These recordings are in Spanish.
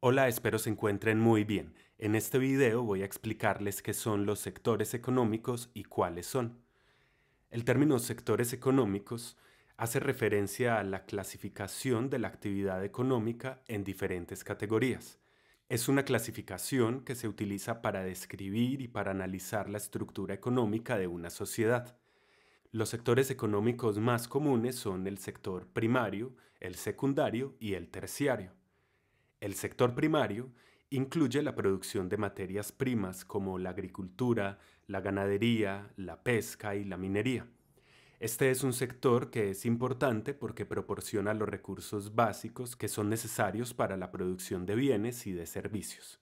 Hola, espero se encuentren muy bien. En este video voy a explicarles qué son los sectores económicos y cuáles son. El término sectores económicos hace referencia a la clasificación de la actividad económica en diferentes categorías. Es una clasificación que se utiliza para describir y para analizar la estructura económica de una sociedad. Los sectores económicos más comunes son el sector primario, el secundario y el terciario. El sector primario incluye la producción de materias primas como la agricultura, la ganadería, la pesca y la minería. Este es un sector que es importante porque proporciona los recursos básicos que son necesarios para la producción de bienes y de servicios.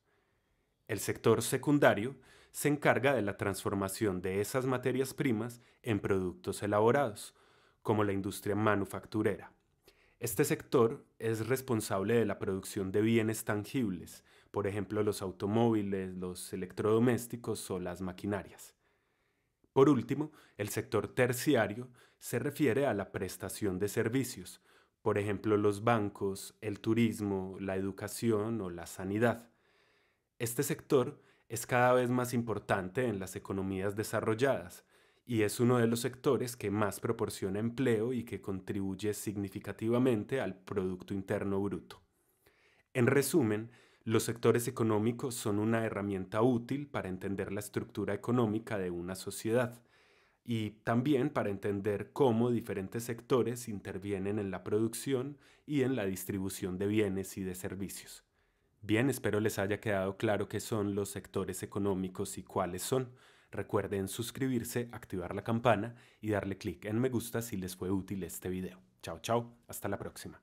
El sector secundario se encarga de la transformación de esas materias primas en productos elaborados, como la industria manufacturera. Este sector es responsable de la producción de bienes tangibles, por ejemplo los automóviles, los electrodomésticos o las maquinarias. Por último, el sector terciario se refiere a la prestación de servicios, por ejemplo los bancos, el turismo, la educación o la sanidad. Este sector es cada vez más importante en las economías desarrolladas, y es uno de los sectores que más proporciona empleo y que contribuye significativamente al Producto Interno Bruto. En resumen, los sectores económicos son una herramienta útil para entender la estructura económica de una sociedad y también para entender cómo diferentes sectores intervienen en la producción y en la distribución de bienes y de servicios. Bien, espero les haya quedado claro qué son los sectores económicos y cuáles son. Recuerden suscribirse, activar la campana y darle clic en me gusta si les fue útil este video. Chao, chao, hasta la próxima.